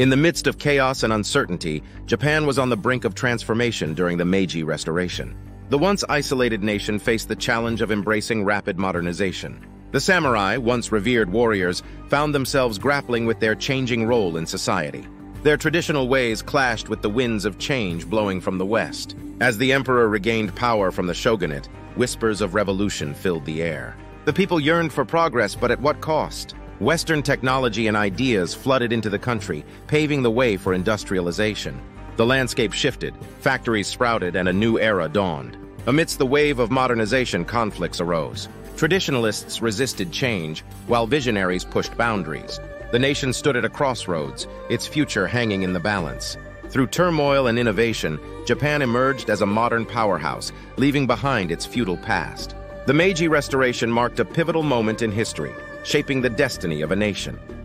In the midst of chaos and uncertainty, Japan was on the brink of transformation during the Meiji Restoration. The once isolated nation faced the challenge of embracing rapid modernization. The samurai, once revered warriors, found themselves grappling with their changing role in society. Their traditional ways clashed with the winds of change blowing from the west. As the emperor regained power from the shogunate, whispers of revolution filled the air. The people yearned for progress, but at what cost? Western technology and ideas flooded into the country, paving the way for industrialization. The landscape shifted, factories sprouted, and a new era dawned. Amidst the wave of modernization, conflicts arose. Traditionalists resisted change, while visionaries pushed boundaries. The nation stood at a crossroads, its future hanging in the balance. Through turmoil and innovation, Japan emerged as a modern powerhouse, leaving behind its feudal past. The Meiji Restoration marked a pivotal moment in history, shaping the destiny of a nation.